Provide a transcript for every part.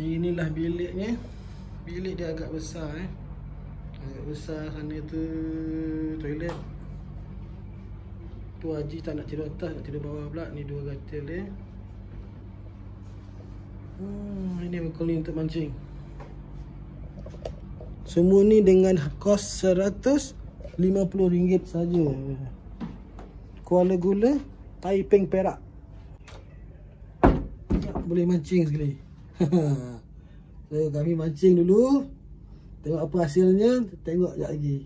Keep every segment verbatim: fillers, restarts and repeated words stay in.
Inilah biliknya. Bilik dia agak besar eh. Agak besar. Sana tu toilet. Tu Haji tak nak tidur atas, nak tidur bawah pula. Ni dua katil dia. Hmm, ini berkoli untuk mancing. Semua ni dengan kos seratus lima puluh ringgit saja. Kuala Gula, Taiping, Perak. Boleh mancing sekali. So, kami mancing dulu. Tengok apa hasilnya. Tengok sekejap lagi.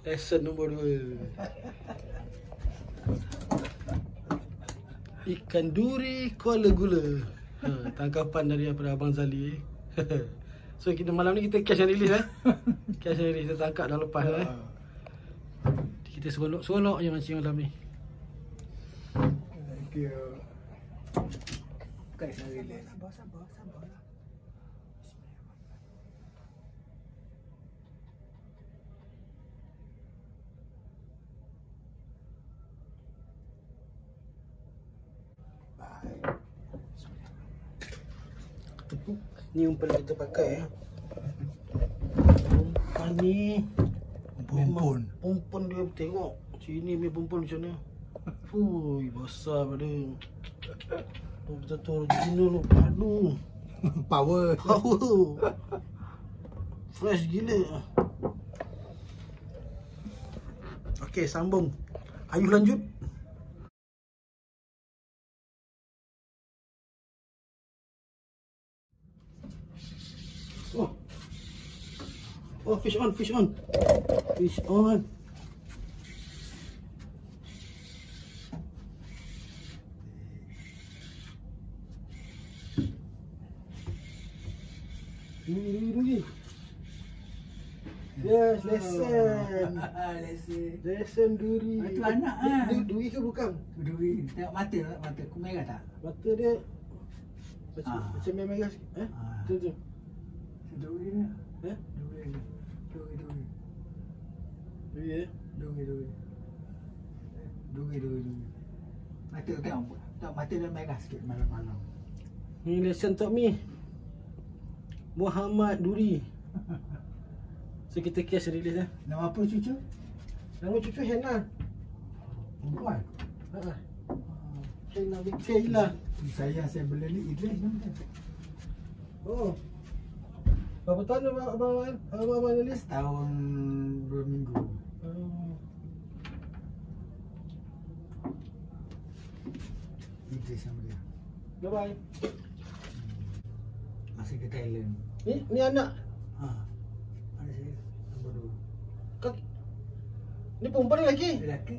Lesson nombor dua. Ikan duri Kuala Gula. Ha, tangkapan daripada Abang Zali. So kita malam ni kita catch and release eh. Catch and release, kita tangkap dah lepas eh. Kita solok-solok je mancing malam ni. Thank you. Catch and release. Sabar, sabar, sabar. Ni umpan kita pakai ya. Umpan ni pompon. Pompon dia tengok. Sini punya pompon macam mana. Ui, besar pada. Tu betul-betul original tu. Aduh. Power. Power. Fresh gila. Okey, sambung. Ayu lanjut. Oh, fish on, fish on. Fish on. Rugi, rugi, rugi. Yes, lesen. Lesen. Lesen duri. Itu anak ah. Duri ke bukan? Duri. Tengok mata tak? Mata ku merah tak? Mata dia macam ah. Macam merah sikit. Eh? Ah. Tu tu. Duri ni. Eh? Duri, duri. Duri eh? Duri, duri. Duri, duri, duri. Mata tengok. Tengok mata dia merah sikit malam-malam. Ni lesson Tok Mi Muhammad Duri. So kita cash release lah. Nama apa cucu? Nama cucu Hannah. Buat? Haa. Hannah Bikir lah. Saya saya beli ni Idris nama dia. Oh. Berapa tahun abang-abang abang analis? Tahun dua minggu. Oh. Idris sama dia. Bye-bye. Masih ke Thailand. Ni, ni anak? Haa. Anak saya. Nombor dua. Kaki? Ni perempuan ni lelaki? Lelaki.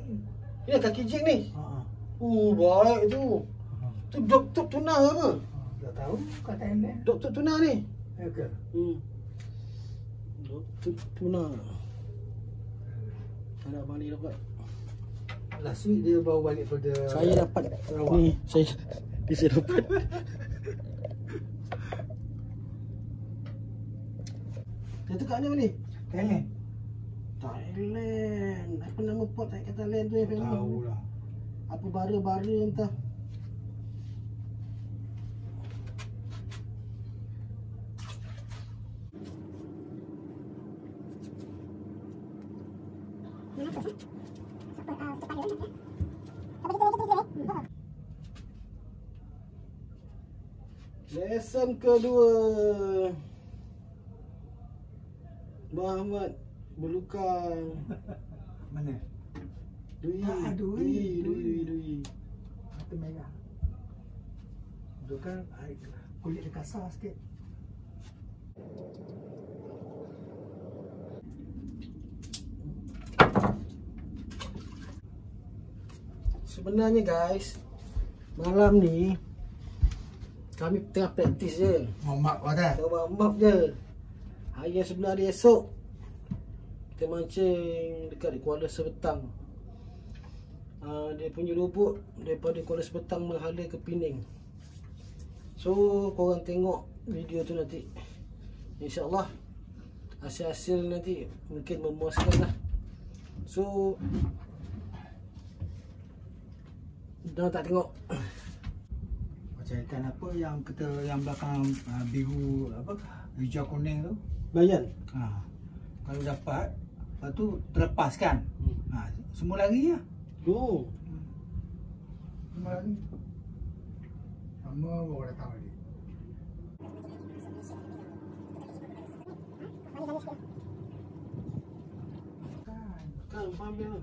Ni dah kaki jing ni? Haa. Oh, baik tu. Tu doktor tunang ke apa? Tak tahu. Kat Thailand. Doktor tunang ni? Okey. Hmm. Doktor tunang. Anak abang ni dapat. Last week dia baru balik pada saya dapat Sarawak. Ni saya saya dapat. Dia tu kat mana ni? Thailand. Thailand. Apa nama port kat Thailand tu yang famous? Tahulah. Apa bara-bara entah. Lesson kedua, Muhammad berlukang. Mana? Dui, ah, dui, dui, dui. Mata merah. Berlukang kulit dia kasar sikit. Sebenarnya guys, malam ni kami tengah praktis je. Warm-up dah. Kita warm-up je. Hari yang sebelah hari esok kita mancing dekat di Kuala Sepetang. uh, Dia punya lubuk daripada Kuala Sepetang menghala ke Pening. So korang tengok video tu nanti, InsyaAllah hasil-hasil nanti mungkin memuaskan lah. So dah tak tengok macam ikan apa yang kita yang belakang uh, biru apa hijau kuning tu, bayan. Ha, kalau dapat lepas tu terlepaskan. Hmm. Ha, semua lari lah. Oh. Hmm. Semua lari. Sama baru datang balik. Kan, faham dia lah.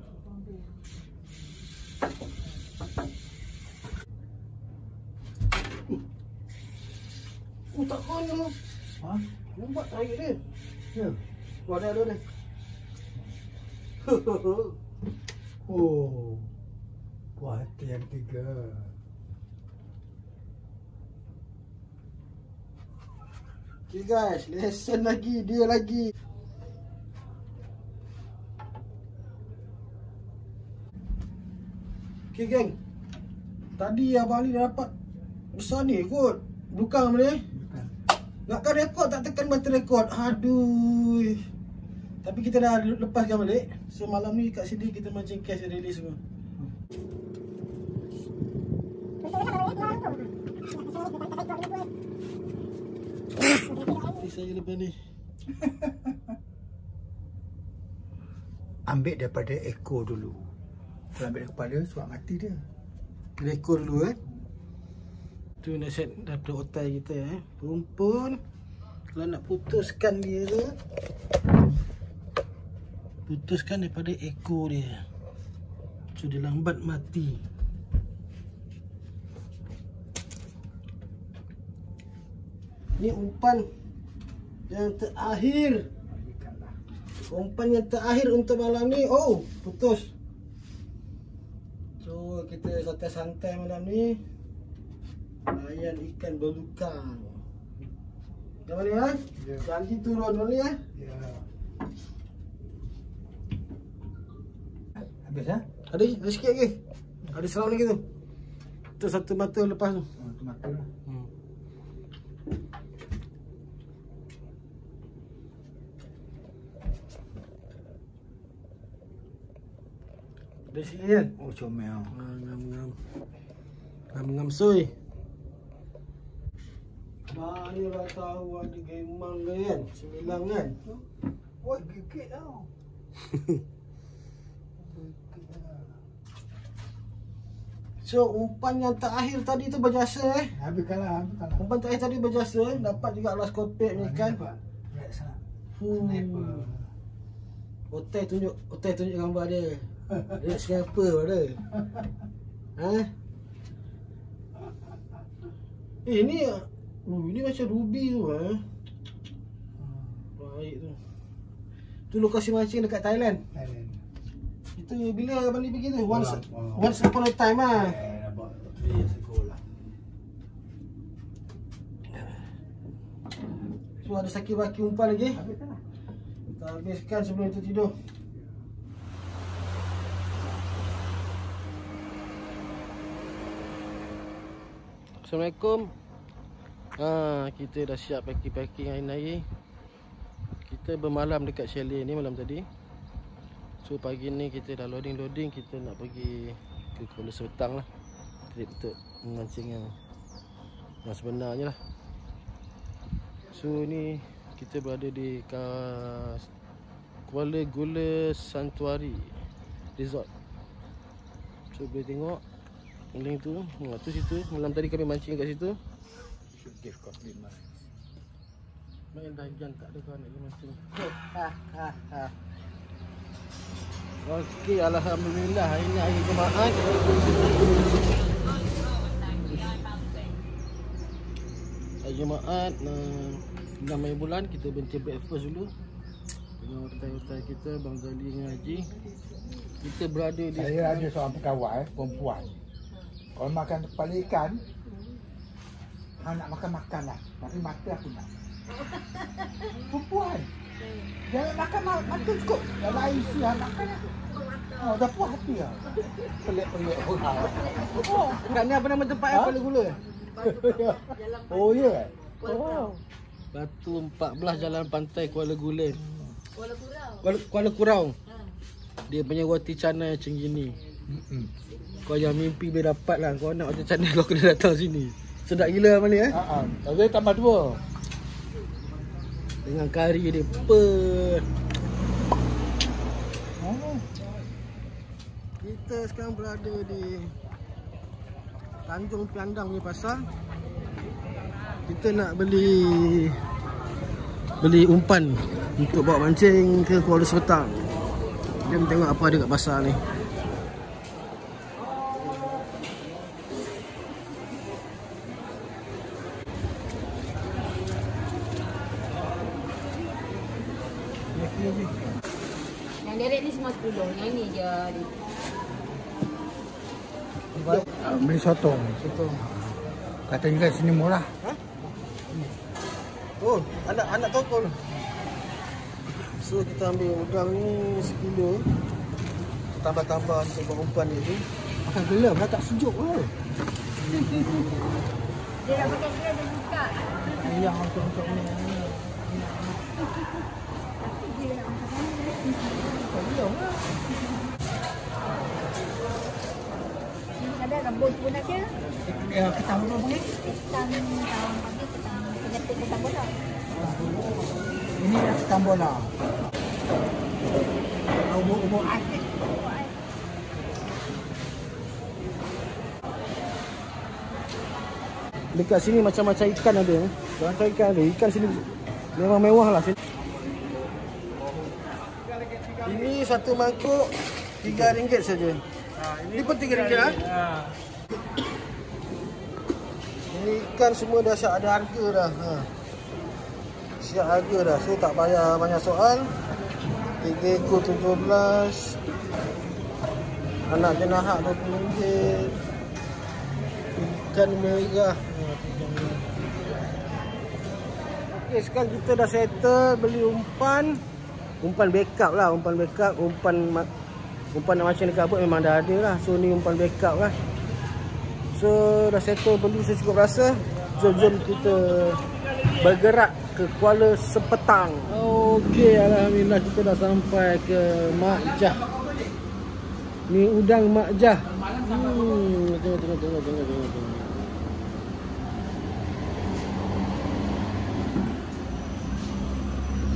Oh, tak kan dia lah. Ha? Nampak terakhir dia. Ya. Oh, ada, ada, ada. Oh. Buat hati yang tiga. Okay guys, lesson lagi, dia lagi. Okay geng, tadi Abang Ali dah dapat besar ni kot. Bukan boleh? Bukan. Nakkan rekod tak tekan batu rekod. Aduh. Tapi kita dah lepaskan balik. So malam ni kat sini kita mancing cash dan release semua. Saya lepas ni ambil daripada ekor dulu. Kalau ambil kepala sebab mati dia. Kena ekor dulu eh. Tu nasihat daripada otai kita eh. Rumpun kalau nak putuskan dia tu, putuskan daripada ekor dia. So dia lambat mati. Ni umpan yang terakhir. Umpan yang terakhir untuk malam ni. Oh, putus. So, kita santai-santai malam ni. Layan ikan belukang. Dah boleh kan? Ya. Janji turun boleh kan? Ya. Habis ha? Ada, ada sikit lagi. Ada seram lagi tu. Tu satu mata lepas tu. Satu mata lah. Hmm. Ada sikit kan? Oh comel. Ngam-ngam. Ngam-ngam soi. Baru dah tahu ada gemang ke kan? Sembilang kan? Oh gigit tau. So umpan yang terakhir tadi tu berjasa eh? Habis kalah, habis kalah. Umpan terakhir tadi berjasa. Dapat juga alas kopek ni kan? Dapat. Berat sangat. Sniper. Otai tunjuk, otai tunjuk gambar dia. Dia siapa pada? Ha? Eh ni oh, ini macam ruby tu eh. Baik tu. Tu lokasi mancing dekat Thailand. Thailand. Itu bila abang ni pergi tu? Once oh, once upon a time ah. Eh, nampak dia sekolah. Tu ada sakit baki umpan lagi. Habiskan lah. Kita habiskan sebelum itu tidur. Assalamualaikum. Ha, kita dah siap packing-packing hari ni. Kita bermalam dekat chalet ni malam tadi. So pagi ni kita dah loading-loading. Kita nak pergi ke Kuala Sepetang lah. Trip untuk memancing yang, yang sebenarnya lah. So ni kita berada di Kuala Gula Santuari Resort. So boleh tengok link tu, ha, tu situ. Malam tadi kami mancing kat situ. Should give compliment. Main dagang tak ada kawan nak mancing. Ha ha ha. Okey, alhamdulillah hari ni hari Jumaat. Hari Jumaat enam Mei bulan, kita berhenti breakfast dulu. Dengan otai-otai kita Bang Zali dengan Haji. Kita berada di saya ada seorang pegawai perempuan. Kalau makan kepala ikan, hang nak makan-makan lah. Tapi mata aku nak. Perempuan. Jangan makan mata cukup. Dalam air isi hang makan lah. Oh, dah puas hati lah. Pelik-pelik orang. Oh, kat ni apa nama tempat yang Kuala Gula? Oh ya. Oh. Batu empat belas Jalan Pantai Kuala Gula. Kuala Kurau. Kuala, Kuala Kurau. Ha. Dia punya roti canai macam gini. Hmm. Kau jangan mimpi boleh dapat lah. Kau nak roti canai kau kena datang sini. Sedap gila Malik eh. Ha ah. Saya tambah dua. Dengan kari dia per. Oh. Kita sekarang berada di Tanjung Piandang punya pasar. Kita nak beli beli umpan untuk bawa mancing ke Kuala Sepetang. Kita tengok apa ada kat pasar ni. Yang direct ni semua sepuluh, yang ni je. Beli sotong. Sotong. Kata juga sini murah. Ha? Oh, anak anak toko tu. So kita ambil udang ni sepuluh. Tambah-tambah untuk umpan itu. Makan gelap dah tak sejuk ke? Dia dah makan gelap dah buka. Ayah untuk-untuk ni. Tapi dia nak makan gelap dah. Ada rebus pun nak ke? Ya, ketang dulu boleh? Ketang tahun pagi ketang. Kejatik ketang bola. Ini dah ketang bola. Umur-umur asyik. Dekat sini macam-macam ikan ada. Macam ikan ada. Ikan sini memang mewah lah. Ini satu mangkuk tiga ringgit saja. Ha, ini pun tiga ringgit lah. Ha. Ini ikan semua dah siap ada harga dah. Ha. Siap harga dah. So tak payah banyak soal. tiga ekor tujuh belas. Anak jenahak dua puluh ringgit. Ikan merah. Okay, sekarang kita dah settle beli umpan. Umpan backup lah. Umpan backup. Umpan Umpan nak macam dekat abut memang dah ada lah. So ni umpan backup lah. So dah settle beli secukup rasa. Jom-jom kita bergerak ke Kuala Sepetang. Okey, alhamdulillah kita dah sampai ke Mak Jah. Mee Udang Mak Jah. Hmm, tengok tengok tengok tengok tengok tengok.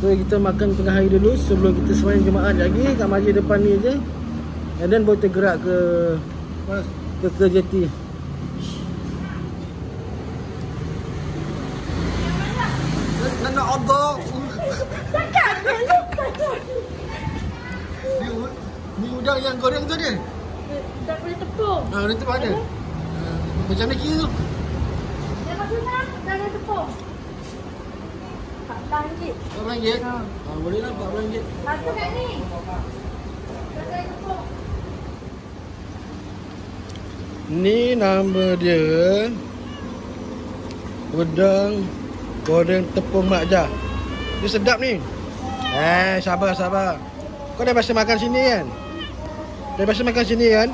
So kita makan tengah hari dulu sebelum kita sembahyang jemaat lagi kat masjid depan ni je. And then boleh tergerak ke ke, ke jeti. Nak nak odok. Takkan nak. Ni udang yang goreng tu dia. Tak boleh tepung. Ah, boleh tepung ada. Macam ni kira tu. Dia maksudnya dah ada tepung. empat ringgit. empat ringgit? Ha. Ha, boleh lah empat ringgit. Satu kat ni. Kedai tepung. Ni nama dia udang goreng tepung Mak Jah. Dia sedap ni. Eh, sabar sabar. Kau dah biasa makan sini kan? Dah biasa makan sini kan?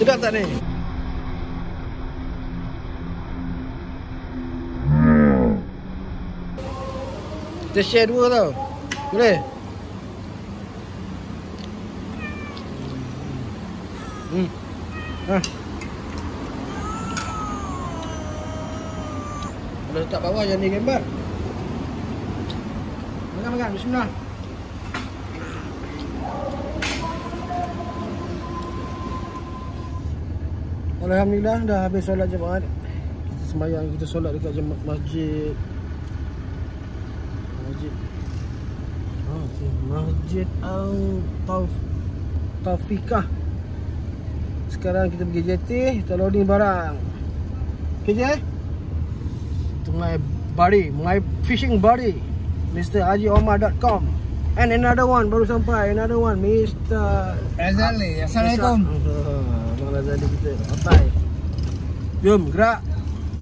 Sedap tak ni? Kita share dua tau. Boleh? Hmm. Ha. Kalau letak bawah jangan digembar. Makan-makan. Bismillah. Alhamdulillah dah habis solat jemaat. Kita sembahyang. Kita solat dekat masjid. Masjid. Oh, okay. Masjid Al-Taufiqah. Sekarang kita pergi jeti. Kita loading barang. Okay je? Tungai Bari. My fishing Bari. Mister Haji Omar dot com. And another one. Baru sampai. Another one. Mister Razali. Assalamualaikum. Abang Razali kita. Sampai. Jom gerak.